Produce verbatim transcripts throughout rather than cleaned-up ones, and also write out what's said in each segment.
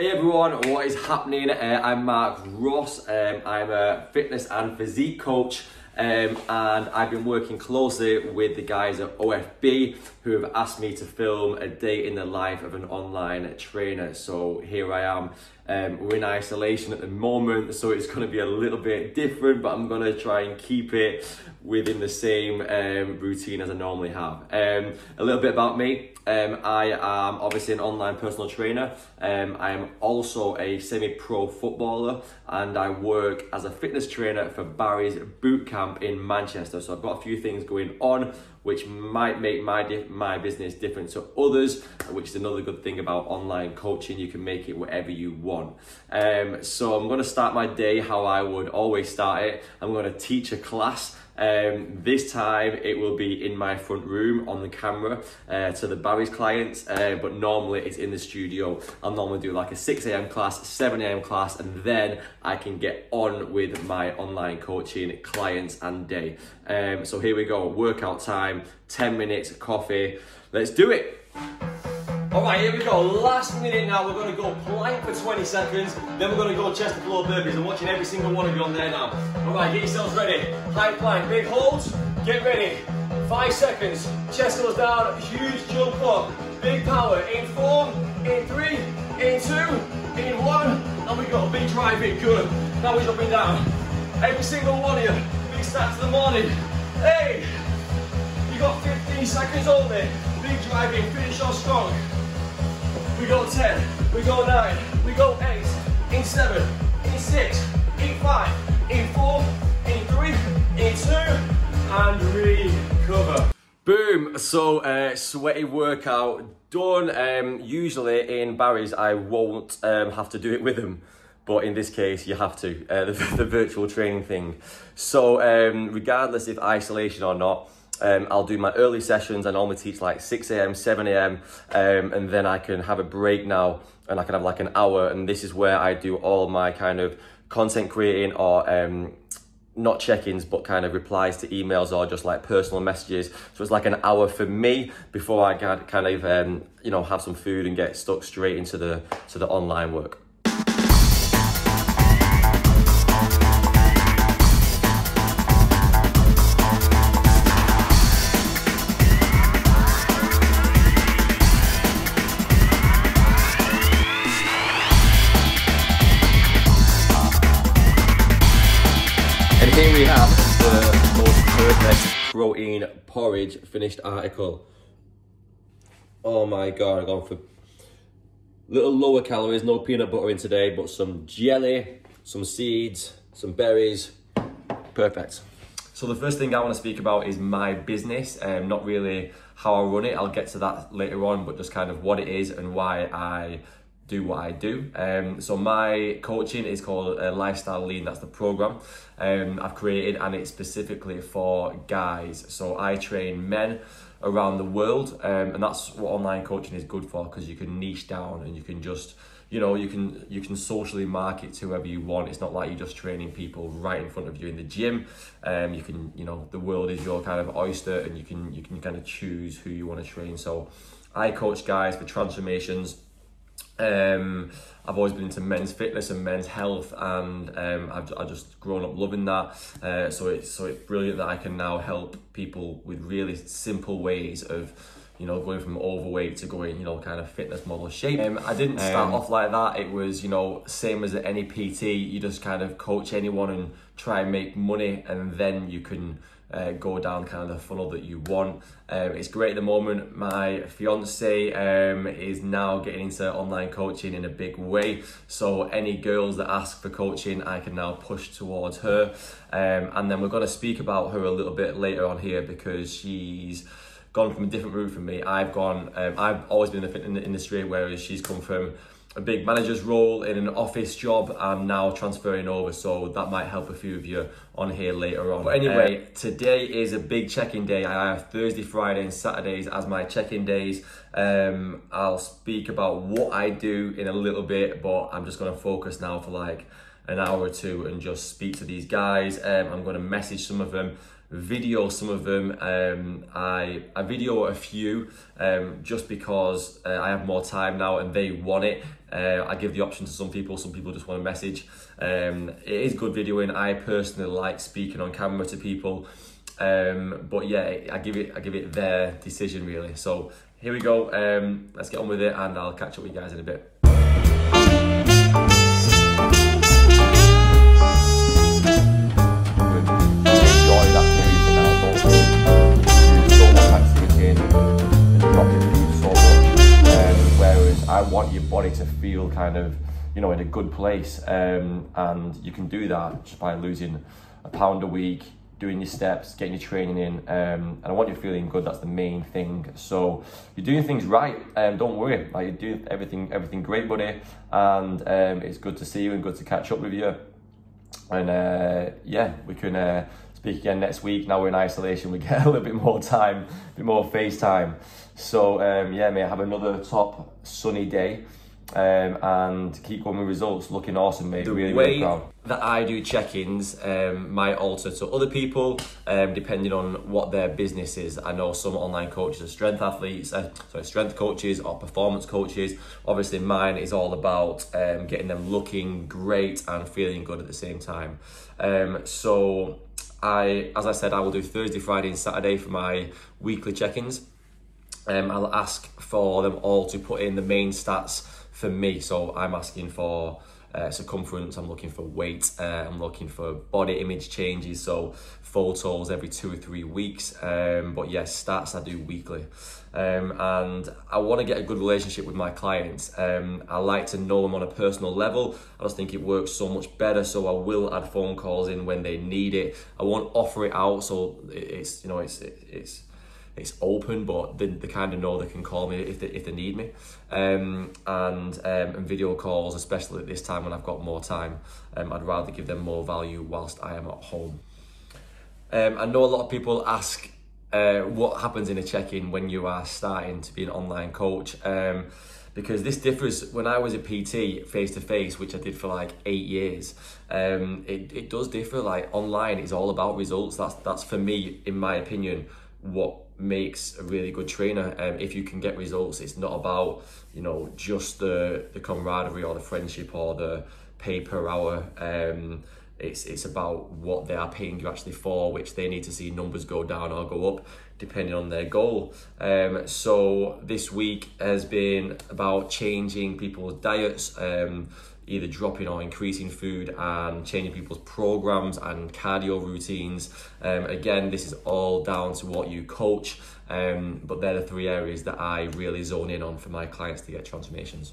Hey everyone, what is happening? Uh, I'm Mark Ross. Um, I'm a fitness and physique coach um, and I've been working closely with the guys at O F B who have asked me to film a day in the life of an online trainer. So here I am. Um, we're in isolation at the moment, so it's going to be a little bit different, but I'm going to try and keep it within the same um, routine as I normally have. Um, a little bit about me. Um, I am obviously an online personal trainer. Um, I am also a semi-pro footballer and I work as a fitness trainer for Barry's Bootcamp in Manchester. So I've got a few things going on which might make my, my business different to others, which is another good thing about online coaching. You can make it whatever you want. Um, so I'm going to start my day how I would always start it. I'm going to teach a class. Um, this time it will be in my front room on the camera uh, to the Barry's clients, uh, but normally it's in the studio. I'll normally do like a six A M class, seven A M class, and then I can get on with my online coaching clients and day. Um, so here we go, workout time, ten minutes, coffee, let's do it. All right, here we go, last minute now. We're gonna go plank for twenty seconds, then we're gonna go chest to floor burpees. I'm watching every single one of you on there now. All right, get yourselves ready. High plank, big holds, get ready. Five seconds, chest goes down, huge jump up. Big power, in four, in three, in two, in one. And we go, big driving, good. Now we're jumping down. Every single one of you, big start to the morning. Hey, you got fifteen seconds only. Big driving, finish off strong. We go ten, we go nine, we go eight, in seven, in six, in five, in four, in three, in two, and recover. Boom, so uh, sweaty workout done. Um, usually in Barry's I won't um, have to do it with them, but in this case you have to, uh, the, the virtual training thing. So um, regardless if isolation or not, Um, I'll do my early sessions. I normally teach like six A M, seven A M, um, and then I can have a break now and I can have like an hour, and this is where I do all my kind of content creating or um, not check-ins, but kind of replies to emails or just like personal messages. So it's like an hour for me before I can kind of, um, you know, have some food and get stuck straight into the, to the online work. Here we have the most perfect protein porridge finished article. Oh my God, I've gone for little lower calories, no peanut butter in today, but some jelly, some seeds, some berries, perfect. So the first thing I want to speak about is my business, um, not really how I run it, I'll get to that later on, but just kind of what it is and why I do what I do. Um, so my coaching is called uh, Lifestyle Lean, that's the program um, I've created, and it's specifically for guys. So I train men around the world, um, and that's what online coaching is good for, because you can niche down and you can just, you know, you can you can socially market to whoever you want. It's not like you're just training people right in front of you in the gym. Um, you can, you know, the world is your kind of oyster and you can, you can kind of choose who you want to train. So I coach guys for transformations. Um, I've always been into men's fitness and men's health, and um, I've, I've just grown up loving that. Uh, so it's so it's brilliant that I can now help people with really simple ways of, you know, going from overweight to going, you know, kind of fitness model shape. Um, I didn't start um, off like that. It was, you know, same as any P T. You just kind of coach anyone and try and make money, and then you can Uh, go down kind of the funnel that you want. Um, it's great at the moment. My fiance um, is now getting into online coaching in a big way. So any girls that ask for coaching, I can now push towards her. Um, and then we're going to speak about her a little bit later on here, because she's gone from a different route from me. I've gone, um, I've always been in the fitness industry, whereas she's come from a big manager's role in an office job and now transferring over, so that might help a few of you on here later on. But anyway, uh, today is a big check-in day. I have Thursday, Friday and Saturdays as my check-in days. Um, I'll speak about what I do in a little bit, but I'm just gonna focus now for like an hour or two and just speak to these guys. Um, I'm gonna message some of them, video some of them. um i i video a few um just because uh, I have more time now and they want it. Uh, I give the option to some people. Some people just want to message. Um, it is good videoing. I personally like speaking on camera to people. Um, but yeah, I give it I give it their decision really. So here we go. Um, let's get on with it, and I'll catch up with you guys in a bit. I want your body to feel kind of, you know, in a good place, um, and you can do that just by losing a pound a week, doing your steps, getting your training in, um, and I want you feeling good. That's the main thing. So you're doing things right, and um, don't worry, like, you're doing everything, everything great, buddy. And um, it's good to see you and good to catch up with you. And uh, yeah, we can uh, speak again next week. Now we're in isolation, we get a little bit more time, a bit more face time. So um, yeah, mate, have another top sunny day, um, and keep going with results. Looking awesome, mate. The really, way really proud. That I do check-ins um, might alter to other people, um, depending on what their business is. I know some online coaches are strength athletes, uh, sorry, strength coaches or performance coaches. Obviously, mine is all about um, getting them looking great and feeling good at the same time. Um, so I, as I said, I will do Thursday, Friday, and Saturday for my weekly check-ins. Um, I'll ask for them all to put in the main stats for me. So I'm asking for uh, circumference, I'm looking for weight, uh, I'm looking for body image changes, so photos every two or three weeks. Um, but yes, stats I do weekly. Um, and I want to get a good relationship with my clients. Um, I like to know them on a personal level. I just think it works so much better. So I will add phone calls in when they need it. I won't offer it out, so it's, you know, it's, it's, it's open, but they, they kind of know they can call me if they, if they need me. Um, and, um, and video calls, especially at this time when I've got more time, um, I'd rather give them more value whilst I am at home. Um, I know a lot of people ask uh, what happens in a check-in when you are starting to be an online coach, um, because this differs. When I was a P T face-to-face, which I did for like eight years, um, it, it does differ. Like, online is all about results. That's, that's for me, in my opinion, what makes a really good trainer. Um, if you can get results, it's not about, you know, just the the camaraderie or the friendship or the pay per hour. Um, it's it's about what they are paying you actually for, which they need to see numbers go down or go up depending on their goal. Um, so this week has been about changing people's diets, um, either dropping or increasing food, and changing people's programs and cardio routines. Um, again, this is all down to what you coach, um, but they're the three areas that I really zone in on for my clients to get transformations.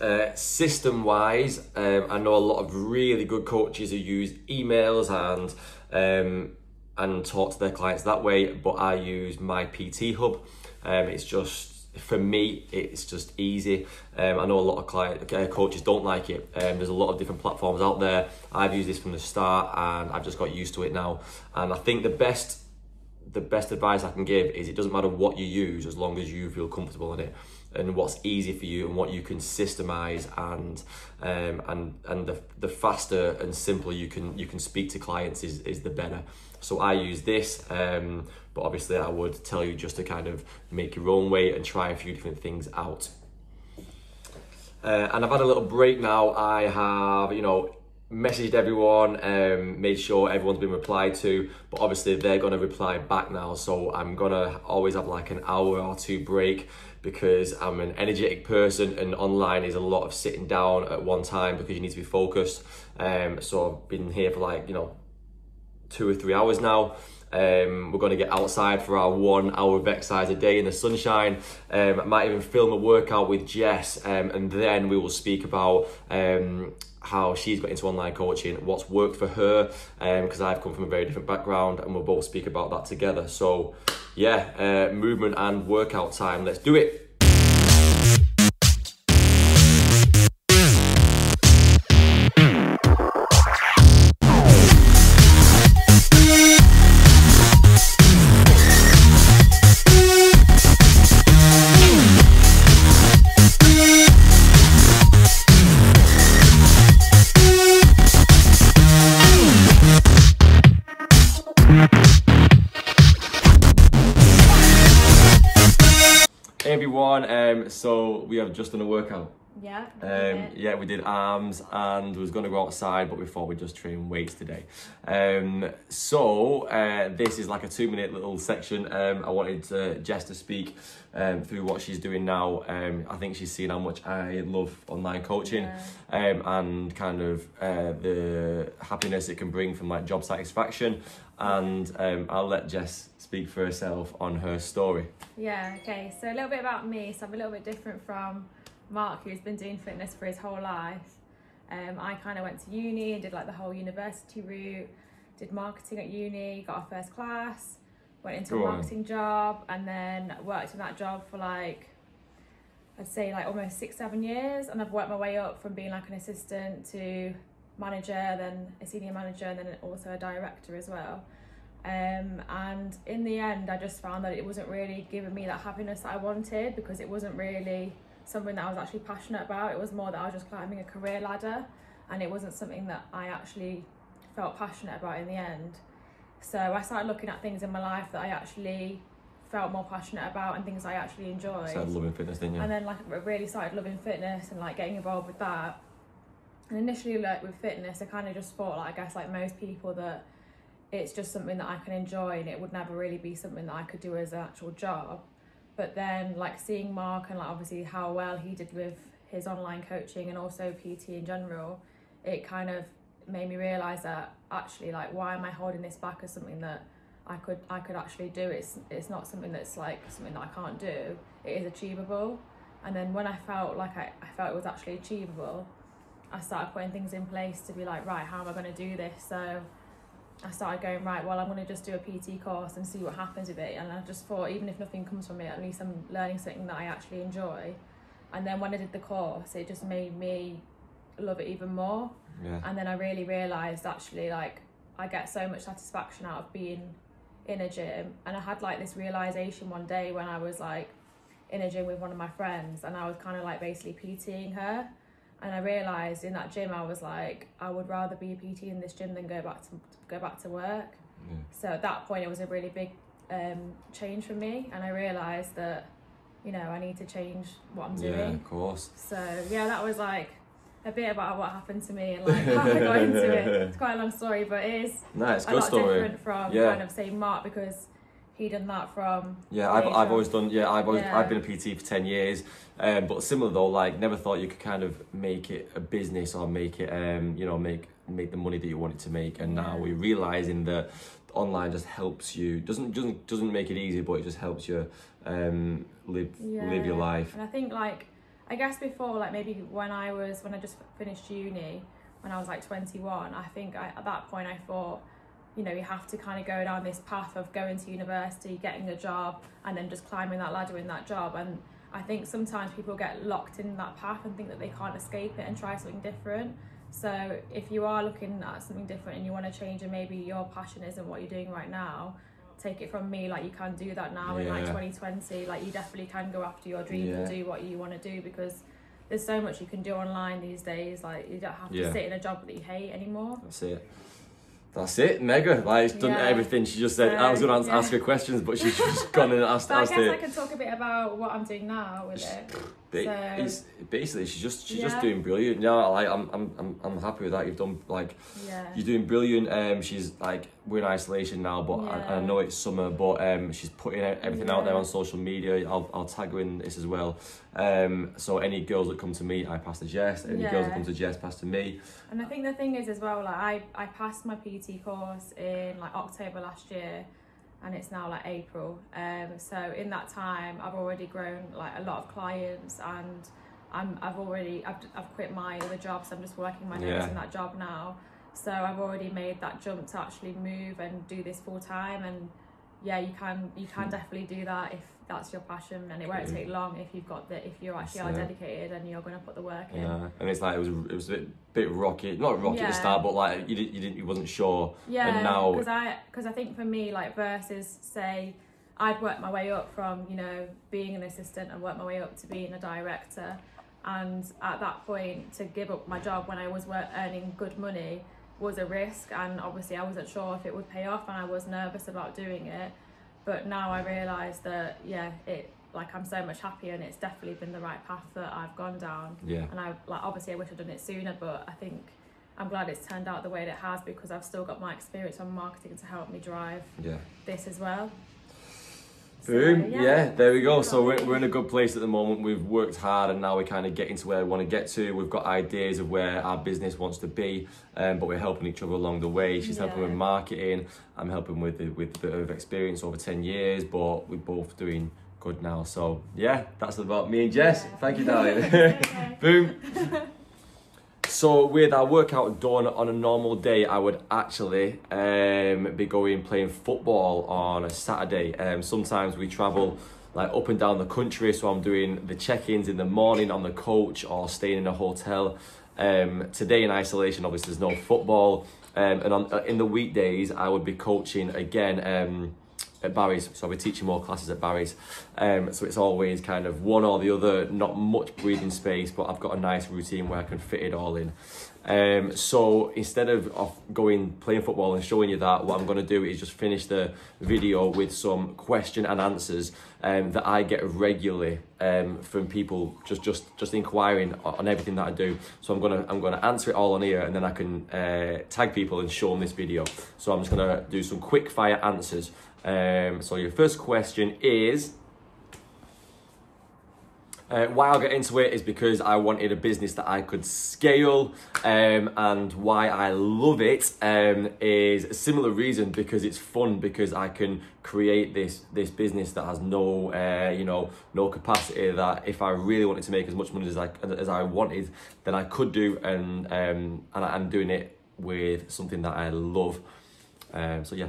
Uh, system-wise, um, I know a lot of really good coaches who use emails and, um, and talk to their clients that way, but I use my P T hub. Um, it's just, for me, it's just easy. Um, I know a lot of client uh, coaches don't like it. Um, there's a lot of different platforms out there. I've used this from the start, and I've just got used to it now. And I think the best, the best advice I can give is it doesn't matter what you use as long as you feel comfortable in it, and what's easy for you, and what you can systemize, and um, and and the the faster and simpler you can you can speak to clients is is the better. So I use this, um, but obviously I would tell you just to kind of make your own way and try a few different things out. Uh, and I've had a little break now. I have, you know, messaged everyone, um, made sure everyone's been replied to, but obviously they're gonna reply back now. So I'm gonna always have like an hour or two break, because I'm an energetic person, and online is a lot of sitting down at one time because you need to be focused. Um, so I've been here for like, you know, two or three hours now. Um, we're gonna get outside for our one hour of exercise a day in the sunshine. Um, I might even film a workout with Jess, um, and then we will speak about um, how she's got into online coaching, what's worked for her, because um, I've come from a very different background, and we'll both speak about that together. So yeah, uh, movement and workout time, let's do it. on. Um, so we have just done a workout. Yeah. Um, yeah, we did arms and was going to go outside, but we thought we'd just train weights today. Um, so uh, this is like a two minute little section. Um, I wanted uh, Jess to speak um, through what she's doing now. Um, I think she's seen how much I love online coaching, yeah. um, and kind of uh, the happiness it can bring from like job satisfaction. And um, I'll let Jess speak for herself on her story. Yeah, okay. So a little bit about me. So I'm a little bit different from Mark, who's been doing fitness for his whole life. um, I kind of went to uni and did like the whole university route, did marketing at uni, got our first class, went into Go a marketing on. job, and then worked in that job for like, I'd say like almost six, seven years, and I've worked my way up from being like an assistant to manager, then a senior manager, and then also a director as well. Um, and in the end, I just found that it wasn't really giving me that happiness that I wanted, because it wasn't really something that I was actually passionate about. It was more that I was just climbing a career ladder, and it wasn't something that I actually felt passionate about in the end. So I started looking at things in my life that I actually felt more passionate about and things I actually enjoyed. Started loving fitness, didn't you? And then like I really started loving fitness and like getting involved with that. And initially like with fitness, I kind of just thought, like, I guess like most people, that it's just something that I can enjoy and it would never really be something that I could do as an actual job. But then like seeing Mark and like obviously how well he did with his online coaching and also P T in general, it kind of made me realise that actually, like, why am I holding this back as something that I could I could actually do? It's it's not something that's like something that I can't do. It is achievable. And then when I felt like I, I felt it was actually achievable, I started putting things in place to be like, right, how am I going to do this? So I started going, right, well, I'm going to just do a P T course and see what happens with it. And I just thought, even if nothing comes from it, at least I'm learning something that I actually enjoy. And then when I did the course, it just made me love it even more. Yeah. And then I really realised, actually, like, I get so much satisfaction out of being in a gym. And I had, like, this realisation one day when I was, like, in a gym with one of my friends. And I was kind of, like, basically PTing her. And I realised in that gym, I was like, I would rather be a P T in this gym than go back to go back to work. Yeah. So at that point, it was a really big um, change for me. And I realised that, you know, I need to change what I'm doing. Yeah, of course. So, yeah, that was like a bit about what happened to me and like how I got into it. It's quite a long story, but it is no, it's a good lot story. different from yeah. kind of say Mark, because he done that from yeah I've, I've always done yeah I've always yeah. I've been a P T for ten years, um, but similar though, like, never thought you could kind of make it a business or make it um you know make make the money that you wanted to make. And yeah. now we're realizing that online just helps you, doesn't doesn't doesn't make it easy, but it just helps you um live yeah. live your life. And I think, like, I guess before, like, maybe when I was when I just finished uni, when I was like twenty-one, I think I, at that point I thought, you know, you have to kind of go down this path of going to university, getting a job, and then just climbing that ladder in that job. And I think sometimes people get locked in that path and think that they can't escape it and try something different. So if you are looking at something different and you want to change, and maybe your passion isn't what you're doing right now, take it from me, like, you can do that now. Yeah. In like twenty twenty, like, you definitely can go after your dreams. Yeah. And do what you want to do, because there's so much you can do online these days. Like, you don't have to yeah. sit in a job that you hate anymore. That's it. That's it, mega. Like, she's done yeah. everything. She just said, so, I was going to yeah. ask her questions, but she's just gone and asked, but asked it. I guess it. I can talk a bit about what I'm doing now with it. it so. Basically, she's just she's yeah. just doing brilliant. Yeah, like, I'm I'm I'm happy with that. You've done, like, yeah. you're doing brilliant. Um, she's like, we're in isolation now, but yeah. I, I know it's summer, but um, she's putting everything yeah. out there on social media. I'll I'll tag her in this as well. Um, so any girls that come to me, I pass to Jess. Any yeah. girls that come to Jess, pass to me. And I think the thing is as well, like, I I passed my P T course in like October last year, and it's now like April. Um, so in that time, I've already grown like a lot of clients, and I'm I've already I've I've quit my other job, so I'm just working my notice yeah. in that job now. So I've already made that jump to actually move and do this full time. And yeah, you can you can definitely do that if that's your passion, and it won't take long if you've got the if you actually are dedicated and you're going to put the work in. Yeah, and it's like it was it was a bit bit rocky, not rocky yeah. at the start, but like you didn't you didn't you wasn't sure. Yeah, and now because I because I think for me, like, versus say I'd worked my way up from, you know, being an assistant and worked my way up to being a director, and at that point to give up my job when I was work, earning good money was a risk, and obviously I wasn't sure if it would pay off, and I was nervous about doing it. But now I realise that yeah, it like I'm so much happier, and it's definitely been the right path that I've gone down. Yeah. And I like obviously I wish I'd done it sooner, but I think I'm glad it's turned out the way that it has, because I've still got my experience on marketing to help me drive yeah. this as well. Boom, so, yeah. yeah, there we go. So we're, we're in a good place at the moment. We've worked hard and now we're kind of getting to where we want to get to. We've got ideas of where our business wants to be, um, but we're helping each other along the way. She's yeah. helping with marketing. I'm helping with the, with the bit of experience over ten years, but we're both doing good now. So yeah, that's about me and Jess. Yeah. Thank you, darling. Boom. So with our workout done on a normal day, I would actually um, be going playing football on a Saturday. Um, sometimes we travel like up and down the country, so I'm doing the check-ins in the morning on the coach or staying in a hotel. Um, today in isolation, obviously there's no football. Um, and on, uh, in the weekdays, I would be coaching again um, at Barry's. So I'll be teaching more classes at Barry's. Um, so it's always kind of one or the other, not much breathing space, but I've got a nice routine where I can fit it all in. Um, so instead of, of going playing football and showing you that, what I'm going to do is just finish the video with some question and answers um, that I get regularly um, from people just just just inquiring on everything that I do. So I'm gonna I'm gonna answer it all on here, and then I can uh, tag people and show them this video. So I'm just gonna do some quick fire answers. Um, so your first question is, uh, why I got into it is because I wanted a business that I could scale, um, and why I love it um, is a similar reason, because it's fun, because I can create this this business that has no uh, you know no capacity, that if I really wanted to make as much money as I, as I wanted, then I could do, and, um, and I'm doing it with something that I love. Um, so yeah.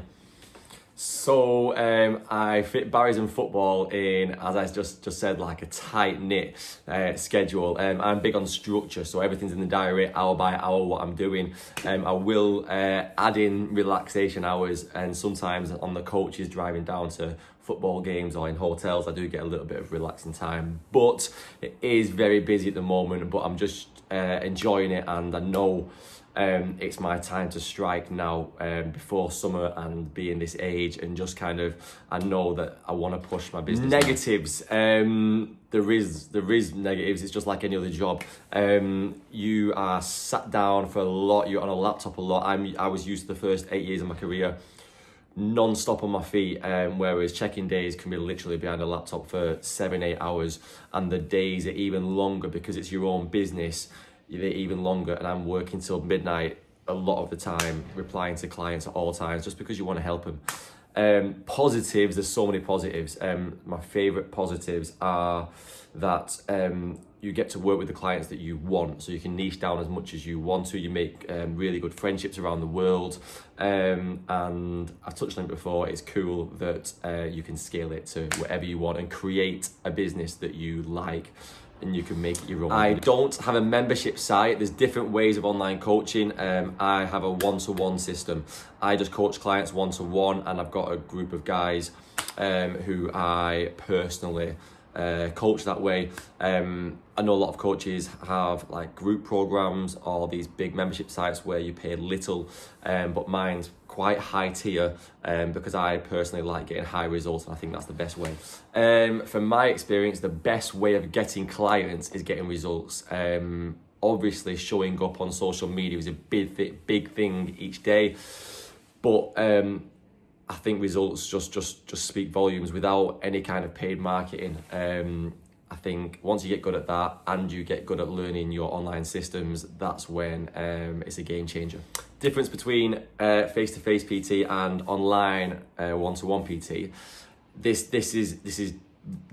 So um, I fit Barry's and football in, as I just, just said, like a tight-knit uh, schedule. Um, I'm big on structure, so everything's in the diary, hour by hour, what I'm doing. Um, I will uh, add in relaxation hours, and sometimes on the coaches driving down to football games or in hotels, I do get a little bit of relaxing time. But it is very busy at the moment, but I'm just uh, enjoying it, and I know Um, it's my time to strike now, um, before summer and being this age, and just kind of, I know that I want to push my business. Negatives, um, there is there is negatives. It's just like any other job. Um, you are sat down for a lot. You're on a laptop a lot. I'm I was used to the first eight years of my career, non-stop on my feet, um, whereas check-in days can be literally behind a laptop for seven eight hours, and the days are even longer because it's your own business. They're even longer, and I'm working till midnight a lot of the time, replying to clients at all times, just because you want to help them. Um, positives, there's so many positives. Um, my favourite positives are that um, you get to work with the clients that you want, so you can niche down as much as you want to. You make um, really good friendships around the world, um, and I've touched on it before, it's cool that uh, you can scale it to whatever you want and create a business that you like, and you can make it your own. I don't have a membership site. There's different ways of online coaching. Um, I have a one-to-one system. I just coach clients one-to-one, and I've got a group of guys um, who I personally uh, coach that way. Um, I know a lot of coaches have like group programs or these big membership sites where you pay little, um, but mine's quite high tier, um, because I personally like getting high results, and I think that's the best way. Um, from my experience, the best way of getting clients is getting results. Um, obviously, showing up on social media is a big, big thing each day, but um, I think results just, just, just speak volumes without any kind of paid marketing. Um, I think once you get good at that, and you get good at learning your online systems, that's when um, it's a game changer. Difference between uh, face-to-face P T and online uh, one-to-one P T. This this is this is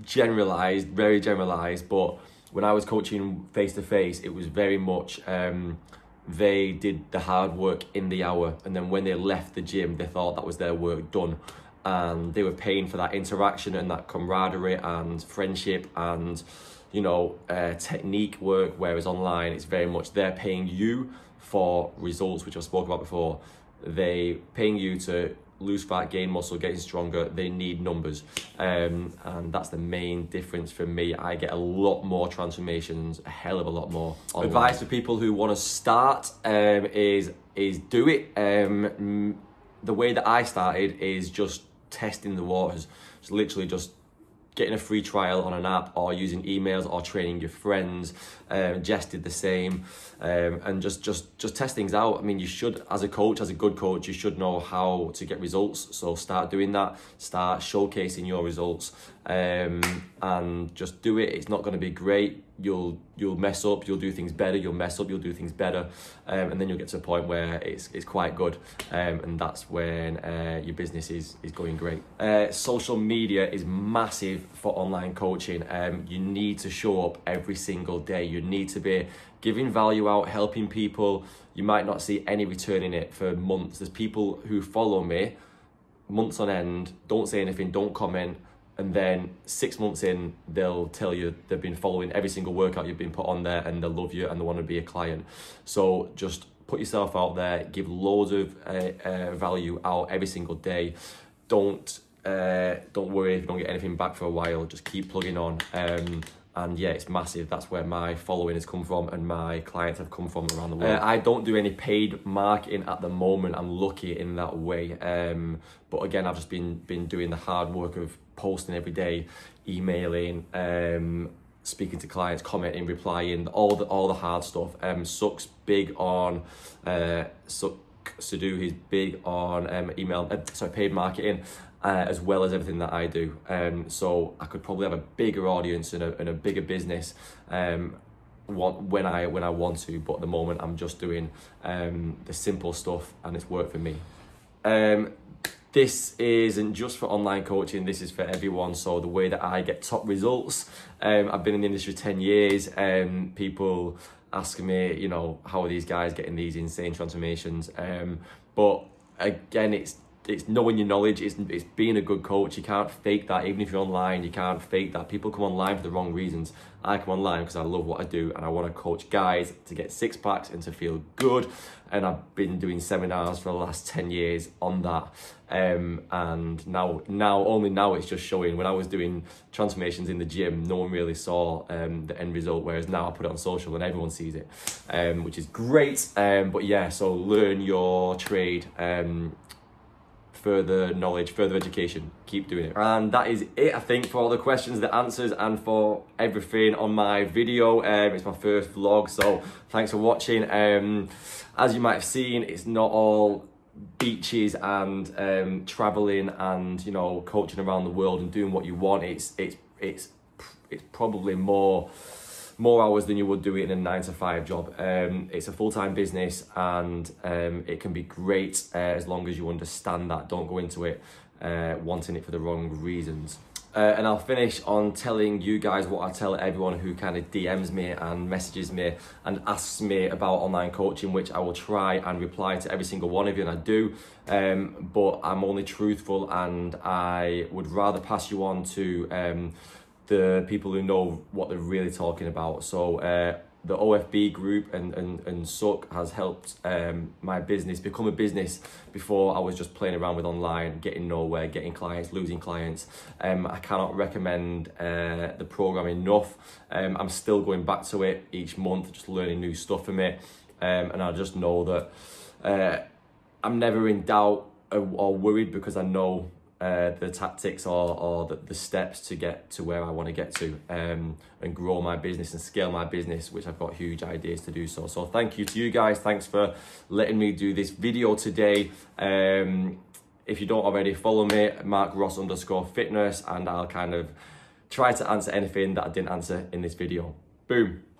generalized, very generalized. But when I was coaching face-to-face, it was very much um, they did the hard work in the hour, and then when they left the gym, they thought that was their work done, and they were paying for that interaction and that camaraderie and friendship and you know uh, technique work. Whereas online, it's very much they're paying you for results, which I've spoken about before. They paying you to lose fat, gain muscle, getting stronger. They need numbers, um, and that's the main difference for me. I get a lot more transformations, a hell of a lot more. Online. Advice for people who want to start um, is is do it. Um, the way that I started is just testing the waters. It's literally just getting a free trial on an app or using emails or training your friends. Um, Jess did the same, um, and just, just, just test things out. I mean, you should, as a coach, as a good coach, you should know how to get results. So start doing that, start showcasing your results, um, and just do it. It's not going to be great. You'll, you'll mess up, you'll do things better, you'll mess up, you'll do things better. Um, and then you'll get to a point where it's, it's quite good. Um, and that's when uh, your business is, is going great. Uh, social media is massive for online coaching. Um, you need to show up every single day. You need to be giving value out, helping people. You might not see any return in it for months. There's people who follow me months on end, don't say anything, don't comment. And then six months in, they'll tell you they've been following every single workout you've been put on there, and they'll love you and they want to be a client. So just put yourself out there, give loads of uh, uh, value out every single day. Don't uh, don't worry if you don't get anything back for a while. Just keep plugging on. Um, and yeah, it's massive. That's where my following has come from and my clients have come from around the world. Uh, I don't do any paid marketing at the moment. I'm lucky in that way. Um, but again, I've just been been doing the hard work of posting every day, emailing, um, speaking to clients, commenting, replying, all the all the hard stuff. Um, Sukh's big on, uh, Sukh Sidhu, he's big on um, email, uh, sorry, paid marketing, uh, as well as everything that I do. Um, so I could probably have a bigger audience and a, and a bigger business um, when I when I want to, but at the moment I'm just doing um, the simple stuff, and it's worked for me. Um, This isn't just for online coaching, this is for everyone. So the way that I get top results, um, I've been in the industry ten years, um, people ask me, you know, how are these guys getting these insane transformations? Um, but again, it's it's knowing your knowledge, it's, it's being a good coach. You can't fake that. Even if you're online, you can't fake that. People come online for the wrong reasons. I come online because I love what I do and I want to coach guys to get six packs and to feel good. And I've been doing seminars for the last ten years on that. Um, and now, now only now it's just showing. When I was doing transformations in the gym, no one really saw um, the end result, whereas now I put it on social and everyone sees it, um, which is great. Um, but yeah, so learn your trade. Um, further knowledge, further education, keep doing it. And that is it, I think, for all the questions, the answers, and for everything on my video. Um, it's my first vlog, so thanks for watching. Um, as you might have seen, it's not all beaches and um, traveling and, you know, coaching around the world and doing what you want. It's, it's, it's, it's probably more... more hours than you would do it in a nine to five job. Um, it's a full-time business, and um, it can be great uh, as long as you understand that. Don't go into it uh, wanting it for the wrong reasons. Uh, and I'll finish on telling you guys what I tell everyone who kind of D Ms me and messages me and asks me about online coaching, which I will try and reply to every single one of you, and I do. Um, but I'm only truthful, and I would rather pass you on to um, the people who know what they're really talking about. So uh, the O F B group and, and, and Sukh has helped um, my business become a business. Before I was just playing around with online, getting nowhere, getting clients, losing clients. Um, I cannot recommend uh, the program enough. Um, I'm still going back to it each month, just learning new stuff from it. Um, and I just know that uh, I'm never in doubt or worried, because I know Uh, the tactics or, or the, the steps to get to where I want to get to, um, and grow my business and scale my business, which I've got huge ideas to do. So, so thank you to you guys. Thanks for letting me do this video today. Um, if you don't already, follow me, Mark Ross underscore fitness, and I'll kind of try to answer anything that I didn't answer in this video. Boom.